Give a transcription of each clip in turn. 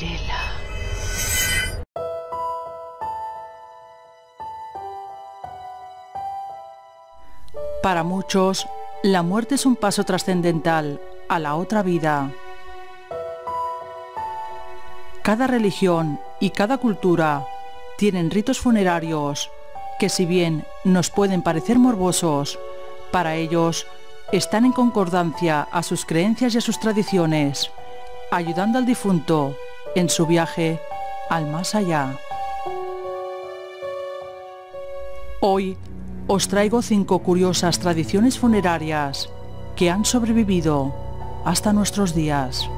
Vampirel.la. Para muchos, la muerte es un paso trascendental a la otra vida. Cada religión y cada cultura tienen ritos funerarios que, si bien nos pueden parecer morbosos, para ellos están en concordancia a sus creencias y a sus tradiciones, ayudando al difunto en su viaje al más allá. Hoy os traigo 5 curiosas tradiciones funerarias que han sobrevivido hasta nuestros días.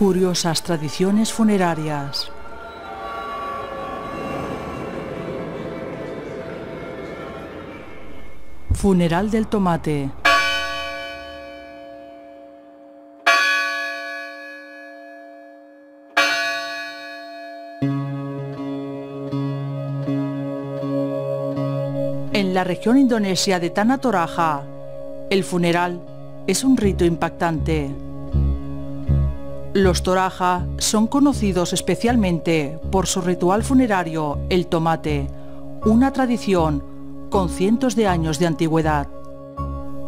Curiosas tradiciones funerarias. Funeral del tomate. En la región indonesia de Tana Toraja, el funeral es un rito impactante. Los Toraja son conocidos especialmente por su ritual funerario, el tomate, una tradición con cientos de años de antigüedad.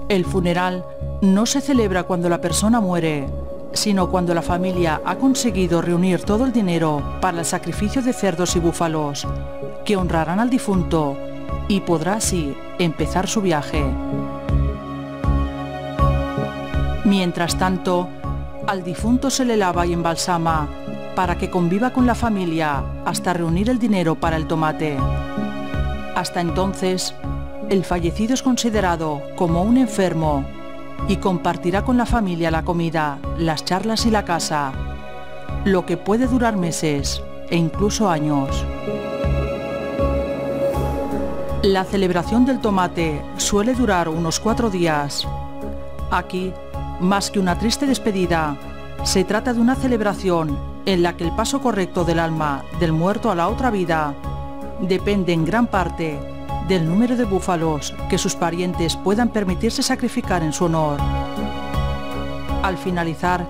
El funeral no se celebra cuando la persona muere, sino cuando la familia ha conseguido reunir todo el dinero para el sacrificio de cerdos y búfalos, que honrarán al difunto y podrá así empezar su viaje. Mientras tanto, al difunto se le lava y embalsama para que conviva con la familia hasta reunir el dinero para el tomate. Hasta entonces, el fallecido es considerado como un enfermo y compartirá con la familia la comida, las charlas y la casa, lo que puede durar meses e incluso años. La celebración del tomate suele durar unos 4 días. Aquí, más que una triste despedida, se trata de una celebración en la que el paso correcto del alma del muerto a la otra vida depende en gran parte del número de búfalos que sus parientes puedan permitirse sacrificar en su honor. Al finalizar,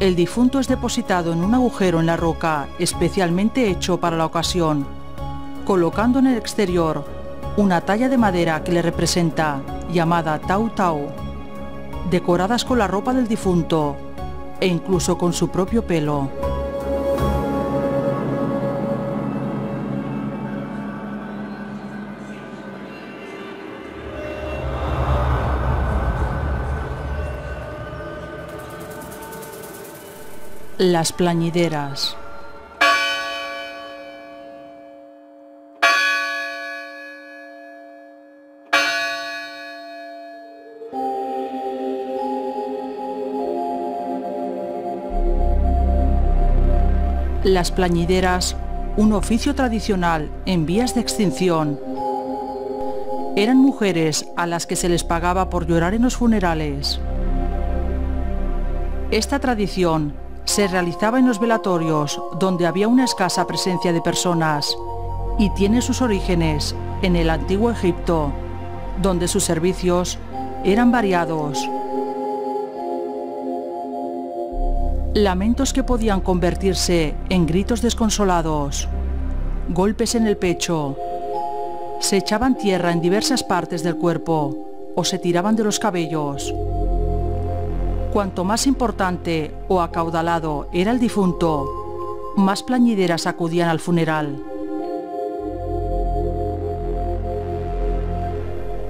el difunto es depositado en un agujero en la roca especialmente hecho para la ocasión, colocando en el exterior una talla de madera que le representa, llamada Tau Tau, decoradas con la ropa del difunto e incluso con su propio pelo. Las plañideras. Las plañideras, un oficio tradicional en vías de extinción, eran mujeres a las que se les pagaba por llorar en los funerales. Esta tradición se realizaba en los velatorios, donde había una escasa presencia de personas, y tiene sus orígenes en el antiguo Egipto, donde sus servicios eran variados. Lamentos que podían convertirse en gritos desconsolados, golpes en el pecho, se echaban tierra en diversas partes del cuerpo o se tiraban de los cabellos. Cuanto más importante o acaudalado era el difunto, más plañideras acudían al funeral.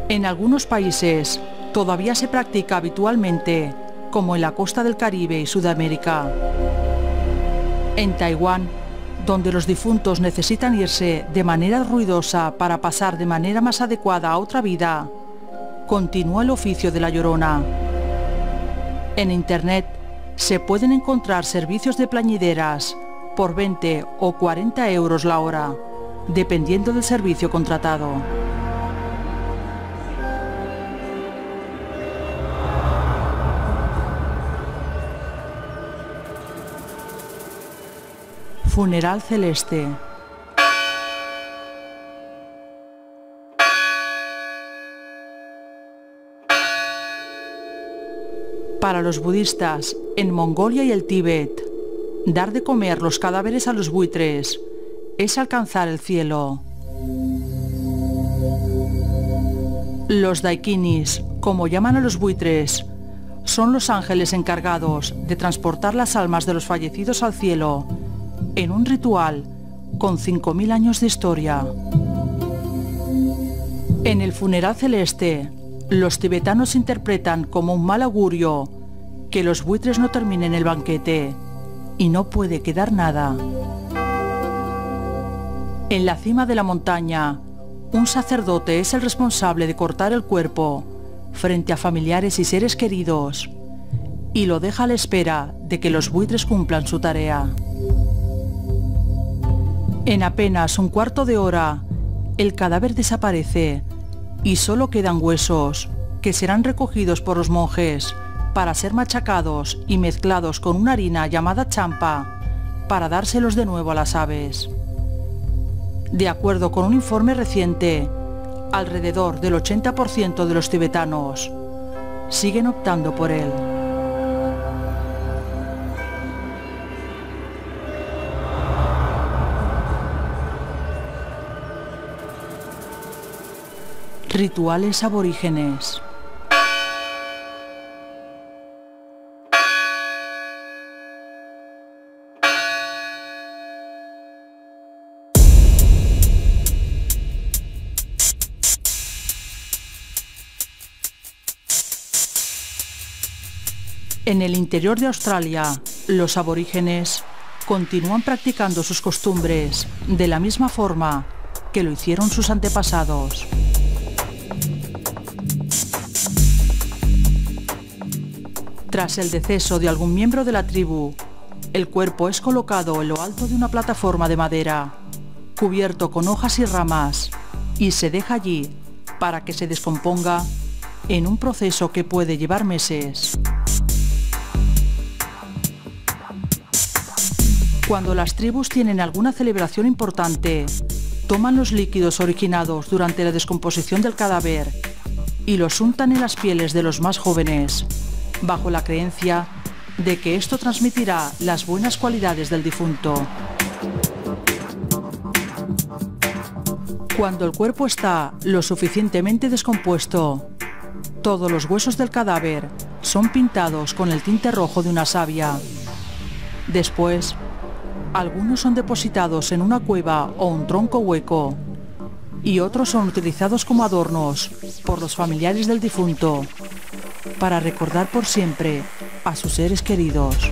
En algunos países todavía se practica habitualmente, como en la costa del Caribe y Sudamérica. En Taiwán, donde los difuntos necesitan irse de manera ruidosa para pasar de manera más adecuada a otra vida, continúa el oficio de la llorona. En internet se pueden encontrar servicios de plañideras por 20 o 40 euros la hora, dependiendo del servicio contratado. Funeral celeste. Para los budistas, en Mongolia y el Tíbet, dar de comer los cadáveres a los buitres es alcanzar el cielo. Los daikinis, como llaman a los buitres, son los ángeles encargados de transportar las almas de los fallecidos al cielo, en un ritual con 5.000 años de historia. En el funeral celeste, los tibetanos interpretan como un mal augurio que los buitres no terminen el banquete y no puede quedar nada. En la cima de la montaña, un sacerdote es el responsable de cortar el cuerpo frente a familiares y seres queridos, y lo deja a la espera de que los buitres cumplan su tarea. En apenas un cuarto de hora, el cadáver desaparece y solo quedan huesos, que serán recogidos por los monjes para ser machacados y mezclados con una harina llamada champa, para dárselos de nuevo a las aves. De acuerdo con un informe reciente, alrededor del 80% de los tibetanos siguen optando por él. Rituales aborígenes. En el interior de Australia, los aborígenes continúan practicando sus costumbres de la misma forma que lo hicieron sus antepasados. Tras el deceso de algún miembro de la tribu, el cuerpo es colocado en lo alto de una plataforma de madera, cubierto con hojas y ramas, y se deja allí para que se descomponga en un proceso que puede llevar meses. Cuando las tribus tienen alguna celebración importante, toman los líquidos originados durante la descomposición del cadáver y los untan en las pieles de los más jóvenes, bajo la creencia de que esto transmitirá las buenas cualidades del difunto. Cuando el cuerpo está lo suficientemente descompuesto, todos los huesos del cadáver son pintados con el tinte rojo de una savia. Después, algunos son depositados en una cueva o un tronco hueco, y otros son utilizados como adornos por los familiares del difunto, para recordar por siempre a sus seres queridos.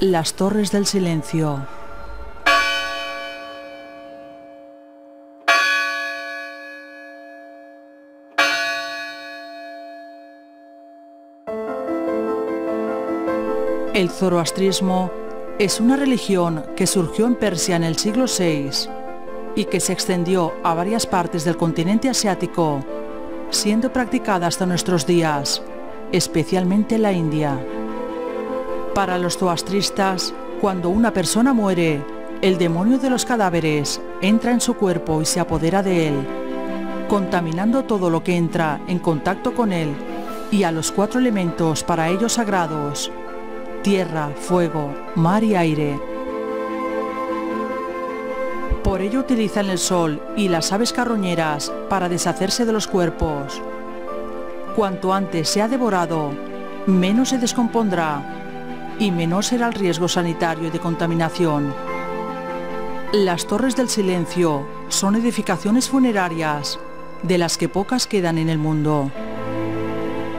Las Torres del Silencio. El zoroastrismo es una religión que surgió en Persia en el siglo VI y que se extendió a varias partes del continente asiático, siendo practicada hasta nuestros días, especialmente en la India. Para los zoroastristas, cuando una persona muere, el demonio de los cadáveres entra en su cuerpo y se apodera de él, contaminando todo lo que entra en contacto con él y a los cuatro elementos para ellos sagrados: tierra, fuego, mar y aire. Por ello utilizan el sol y las aves carroñeras para deshacerse de los cuerpos. Cuanto antes sea devorado, menos se descompondrá y menor será el riesgo sanitario y de contaminación. Las Torres del Silencio son edificaciones funerarias, de las que pocas quedan en el mundo.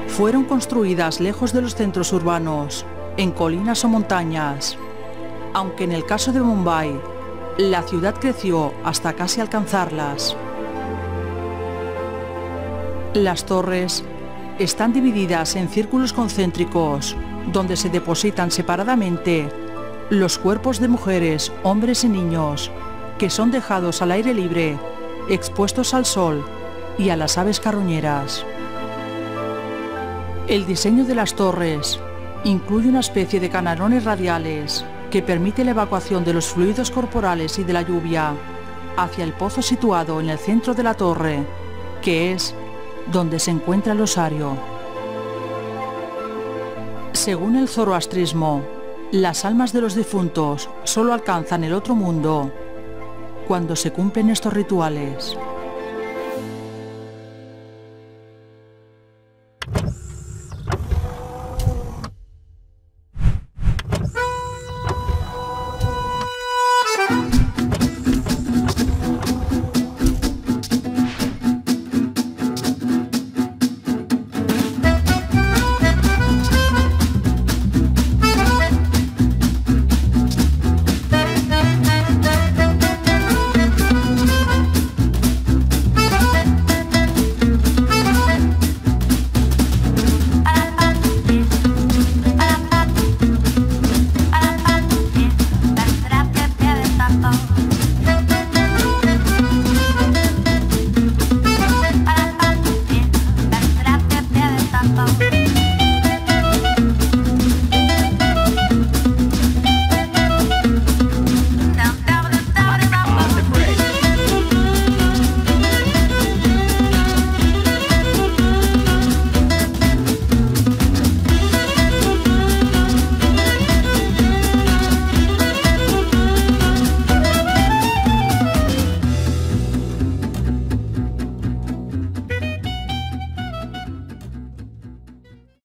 Fueron construidas lejos de los centros urbanos, en colinas o montañas, aunque en el caso de Mumbai, la ciudad creció hasta casi alcanzarlas. Las torres están divididas en círculos concéntricos, donde se depositan separadamente los cuerpos de mujeres, hombres y niños, que son dejados al aire libre, expuestos al sol y a las aves carroñeras. El diseño de las torres incluye una especie de canelones radiales que permite la evacuación de los fluidos corporales y de la lluvia hacia el pozo situado en el centro de la torre, que es donde se encuentra el osario. Según el zoroastrismo, las almas de los difuntos solo alcanzan el otro mundo cuando se cumplen estos rituales.